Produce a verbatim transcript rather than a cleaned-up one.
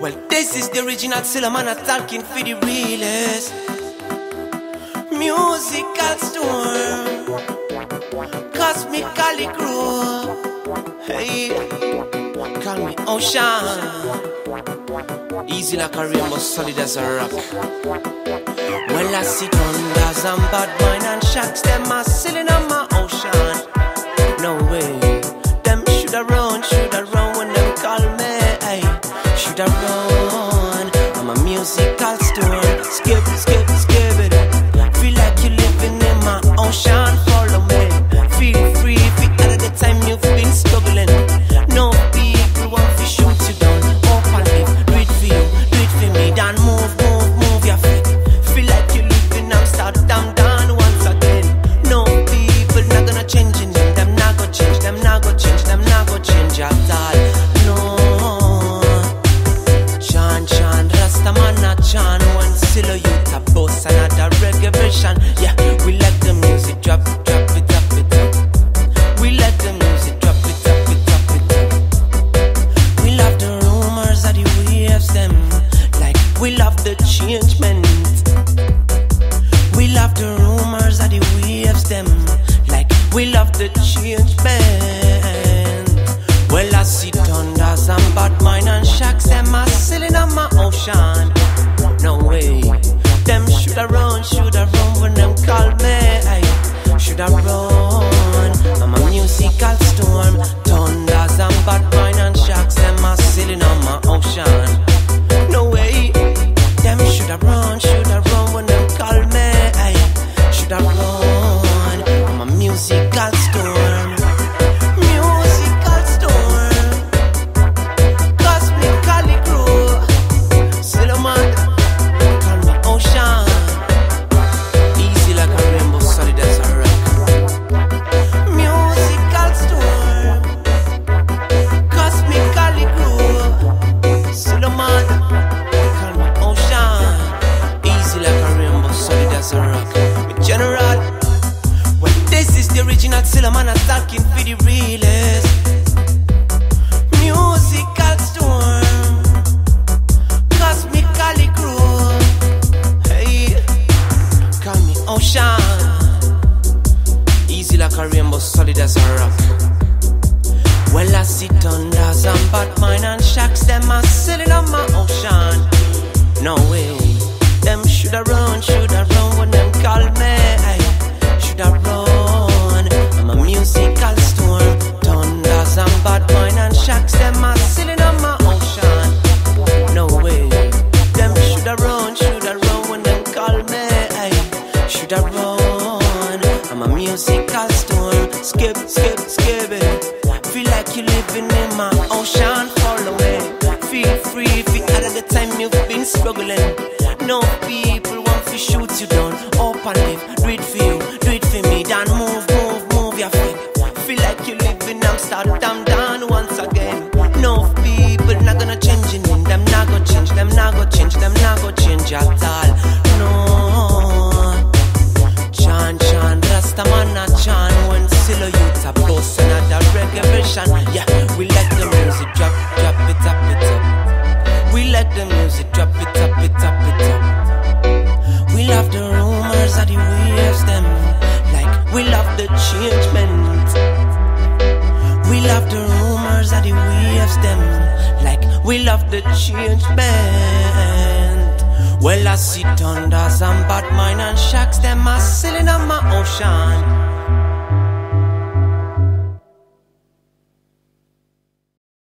Well, this is the original Sealow, man, I'm talking for the realest. Musical storm, cosmically grow. Hey, call me ocean. Easy like a rainbow, solid as a rock. Well, I see thunders and bad mind and sharks, them are sailing on my ocean. No way, them shoulda run, shoulda run when them call me. Hey, shoulda run. I'm a musical storm. Skip, skip, skip it. Feel like you're living in my ocean. Follow me. Feel free. Feel out of the time you've been struggling. No people want to shoot you down. Up and live. Do it for you. Do it for me. Then move, move, move your feet. Feel like you're living Amsterdam down once again. No people not gonna change in them. Them not gonna change. Them not gonna change. Them not gonna change at all. One Sealow youth a boss, another reggae version. Yeah, we let the music drop, drop it, drop it, drop. We let the music drop it, drop it, drop it. We love the rumors of the waves, them. Like we love the changement. We love the rumors of the waves, them. Like we love the changement. Well, I see thunders and bad mind and sharks, them are sailing on my ocean. No way, them shoulda run, shoulda run when them call me. Shoulda run, I'm a musical storm. Thunders and bad mind and sharks, them are sailing on my ocean. No way, them shoulda run, shoulda run when them call me. Shoulda run, I'm a musical storm. General, well, this is the original Sealow, man, I'm talking for the realest. Musical storm, cosmically cruel. Hey, call me ocean. Easy like a rainbow, solid as a rock. Well, I see thunders and bad mind and sharks, them are sailing on my ocean. No way, them shoulda run, shoulda run when them call me. Shoulda run, I'm a musical storm. Thunders and bad mind and sharks, them are sailing on my ocean. No way, them shoulda run, shoulda run when them call me. Shoulda run, I'm a musical storm. Skip, skip, skip it. Feel like you're living in my ocean. Follow me, feel free. Feel out of the time you've been struggling. No people want to shoot you down. Up and live, do it for you, do it for me. Then move, move, move your feet. Feel like you live in Amsterdam down once again. No people not gonna change in them. Them not gonna change, them not gonna change, them not gonna change at all. No. Chant, chant, Rasta man a chant. When Sealow youth a boss, another reggae version. Yeah, we let the music drop, drop it up, it up. We let the music drop it up, it up. The waves them, like we love the changement. We love the rumors of the waves them, like we love the changement. Well, I see thunders and bad mind and sharks, them are sailing on my ocean.